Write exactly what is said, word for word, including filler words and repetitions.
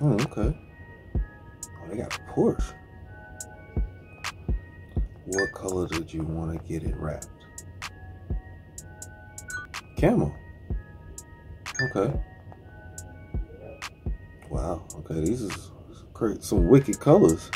Oh, okay. Oh, they got a Porsche. What color did you want to get it wrapped? Camel. Okay. Wow. Okay, these is great. Some wicked colors.